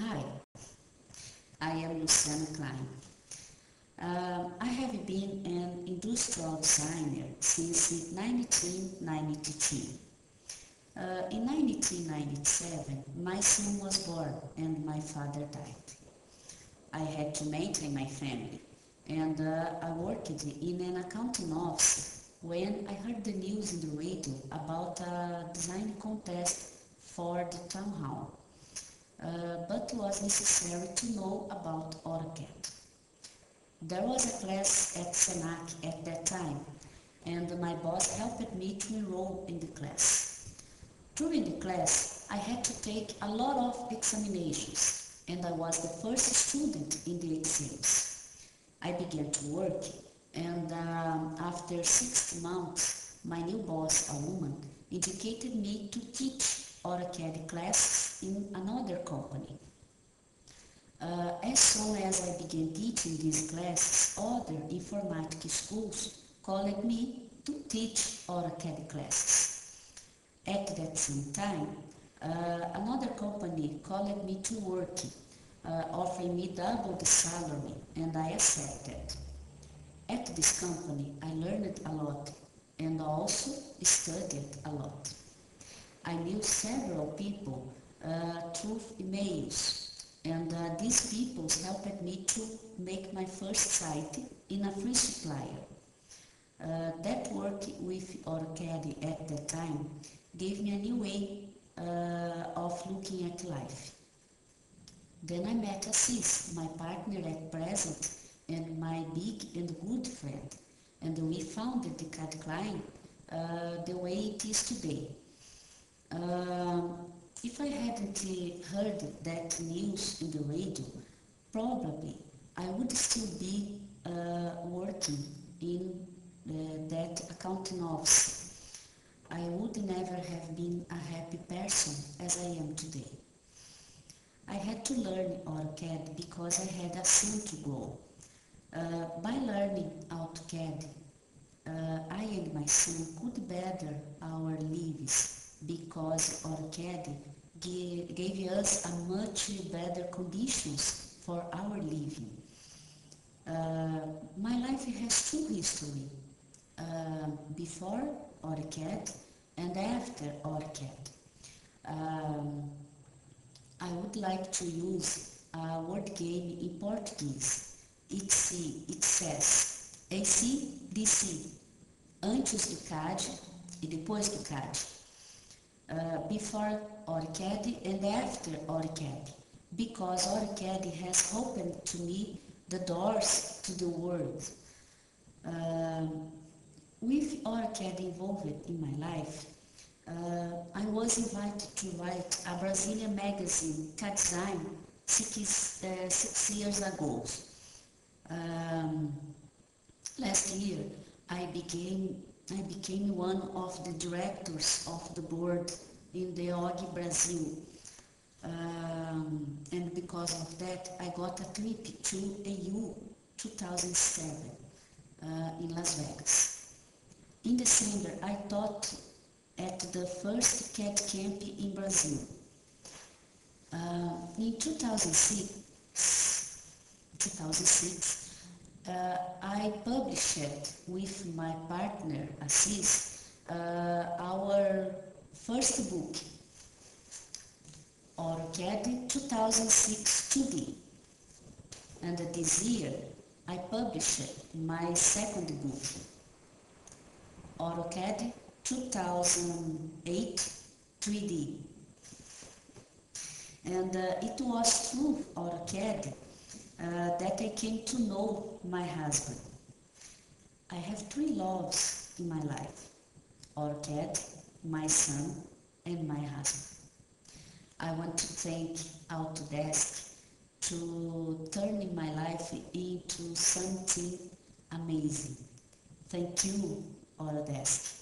Hi, I am Luciana Klein. I have been an industrial designer since 1992. In 1997, my son was born and my father died. I had to maintain my family, and I worked in an accounting office when I heard the news in the radio about a design contest for the town hall, but was necessary to know about AutoCAD. There was a class at SENAC at that time, and my boss helped me to enroll in the class. During the class, I had to take a lot of examinations, and I was the first student in the exams. I began to work, and after 6 months, my new boss, a woman, indicated me to teach AutoCAD classes in another company. As soon as I began teaching these classes, other informatic schools called me to teach AutoCAD classes. At that same time, another company called me to work, offering me double the salary, and I accepted. At this company, I learned a lot and also studied a lot. I knew several people through emails, and these people helped me to make my first site in a free supplier. That work with AutoCAD at that time gave me a new way of looking at life. Then I met Assis, my partner at present and my big and good friend, and we founded the CAD Klein the way it is today. If I hadn't heard that news in the radio, probably I would still be working in that accounting office. I would never have been a happy person as I am today. I had to learn AutoCAD because I had a sin to grow. By learning AutoCAD, I and my son could better our lives because AutoCAD gave us a much better conditions for our living. My life has two history, before AutoCAD and after AutoCAD. I would like to use a word game in Portuguese. It says, AC, DC, antes do CAD e depois do CAD. Before AutoCAD and after AutoCAD, because AutoCAD has opened to me the doors to the world. With AutoCAD involved in my life, I was invited to write a Brazilian magazine, CAD Design, six years ago. Last year, I became one of the directors of the board in the AUGI Brazil, and because of that I got a trip to AU 2007 in Las Vegas. In December I taught at the first CAD camp in Brazil. In 2006 I published with my partner Assis our first book, AutoCAD 2006 2D, and this year I published my second book, AutoCAD 2008 3D, and it was through AutoCAD that I came to know my husband. I have three loves in my life: AutoCAD, my son, and my husband. I want to thank Autodesk to turning my life into something amazing. Thank you, Autodesk.